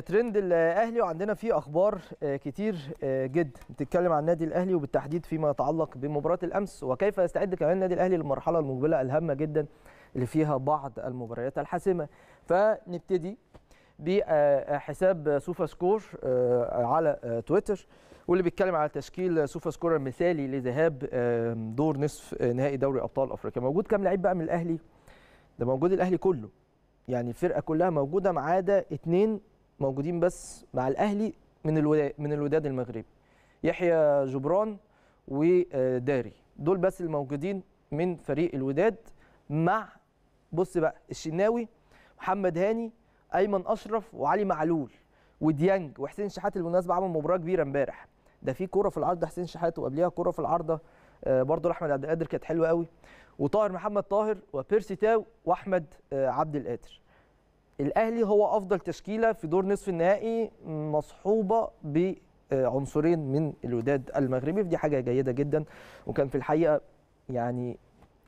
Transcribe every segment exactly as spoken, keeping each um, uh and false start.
ترند الاهلي وعندنا فيه اخبار كتير جدا بتتكلم عن النادي الاهلي وبالتحديد فيما يتعلق بمباراه الامس وكيف يستعد كمان النادي الاهلي للمرحله المقبله الهامه جدا اللي فيها بعض المباريات الحاسمه. فنبتدي بحساب سوفاسكور على تويتر واللي بيتكلم على تشكيل سوفاسكور المثالي لذهاب دور نصف نهائي دوري ابطال افريقيا. موجود كام لعيب بقى من الاهلي؟ ده موجود الاهلي كله، يعني الفرقه كلها موجوده ما عدا اثنين موجودين بس مع الاهلي من الوداد من الوداد المغربي، يحيى جبران وداري، دول بس الموجودين من فريق الوداد، مع بص بقى الشناوي، محمد هاني، ايمن اشرف وعلي معلول وديانج وحسين الشحات. بالمناسبه عمل مباراه كبيره امبارح، ده في كوره في العارضه حسين الشحات وقبليها كوره في العارضه برضه احمد عبد القادر كانت حلوه قوي، وطاهر محمد طاهر وبيرسي تاو واحمد عبد القادر. الاهلي هو افضل تشكيله في دور نصف النهائي مصحوبه بعنصرين من الوداد المغربي، فدي حاجه جيده جدا وكان في الحقيقه يعني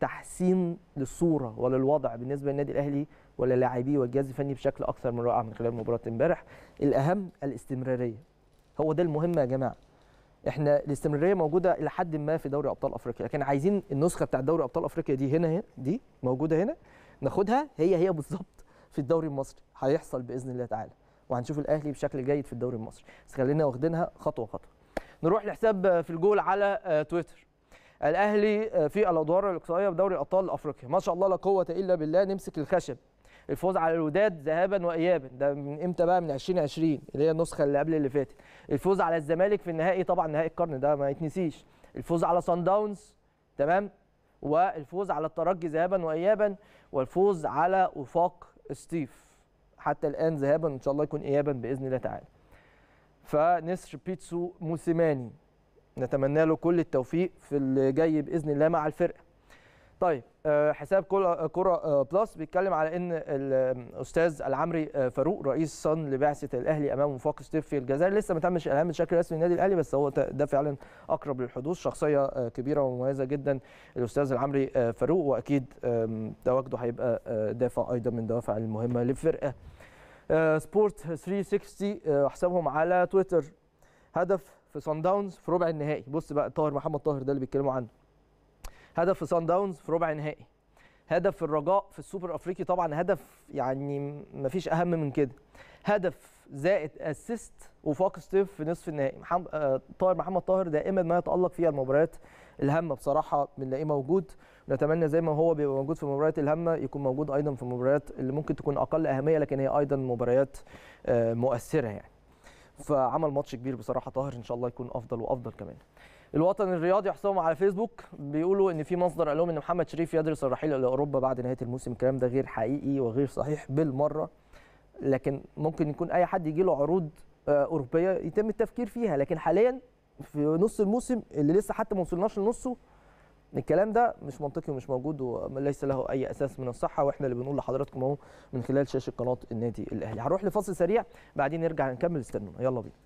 تحسين للصوره ولا الوضع بالنسبه للنادي الاهلي ولا لاعبيه والجهاز الفني بشكل اكثر من رائع من خلال مباراه امبارح. الاهم الاستمراريه، هو ده المهم يا جماعه. احنا الاستمراريه موجوده الى حد ما في دوري ابطال افريقيا، لكن عايزين النسخه بتاعت دوري ابطال افريقيا دي هنا دي موجوده هنا ناخدها هي هي بالظبط في الدوري المصري. هيحصل باذن الله تعالى وهنشوف الاهلي بشكل جيد في الدوري المصري، بس خلينا واخدينها خطوه خطوه. نروح لحساب في الجول على تويتر. الاهلي في الادوار الاقصائيه بدوري ابطال افريقيا، ما شاء الله لا قوه الا بالله، نمسك الخشب. الفوز على الوداد ذهابا وايابا، ده من امتى بقى؟ من ألفين وعشرين اللي هي النسخه اللي قبل اللي فاتت. الفوز على الزمالك في النهائي، طبعا نهائي القرن ده ما يتنسيش. الفوز على صن داونز، تمام، والفوز على الترجي ذهابا وايابا، والفوز على وفاق سيتيف حتى الان ذهابا وان شاء الله يكون ايابا باذن الله تعالى. فنسر بيتسو موسيماني نتمنى له كل التوفيق في اللي جاي باذن الله مع الفرقه. طيب حساب كرة بلس بيتكلم على ان الاستاذ العمري فاروق رئيس صن لبعثه الاهلي امام وفاق سيتيف في الجزائر، لسه ما تمش اعلان بشكل رسمي النادي الاهلي بس هو ده فعلا اقرب للحدوث. شخصيه كبيره ومميزه جدا الاستاذ العمري فاروق، واكيد تواجده هيبقى دافع ايضا من دوافع المهمه للفرقه. سبورت ثلاثمية وستين حسابهم على تويتر، هدف في صن داونز في ربع النهائي، بص بقى طاهر محمد طاهر ده اللي بيتكلموا عنه، هدف في صن داونز في ربع نهائي، هدف في الرجاء في السوبر الافريقي، طبعا هدف يعني مفيش اهم من كده، هدف زائد اسيست وفاق سيتيف في نصف النهائي. محمد طاهر محمد طاهر دائما ما يتالق فيها المباريات الهامه بصراحه بنلاقيه موجود، ونتمنى زي ما هو بيبقى موجود في المباريات الهامه يكون موجود ايضا في المباريات اللي ممكن تكون اقل اهميه لكن هي ايضا مباريات مؤثره يعني. فعمل ماتش كبير بصراحه طاهر، ان شاء الله يكون افضل وافضل كمان. الوطن الرياضي حسابهم على فيسبوك بيقولوا ان في مصدر قال لهم ان محمد شريف يدرس الرحيل الى اوروبا بعد نهايه الموسم. الكلام ده غير حقيقي وغير صحيح بالمره، لكن ممكن يكون اي حد يجي له عروض اوروبيه يتم التفكير فيها، لكن حاليا في نص الموسم اللي لسه حتى ما وصلناش لنصه الكلام ده مش منطقي ومش موجود وليس له اي اساس من الصحه، واحنا اللي بنقول لحضراتكم اهو من خلال شاشه قناه النادي الاهلي. هنروح لفاصل سريع بعدين نرجع نكمل، استنونا يلا بينا.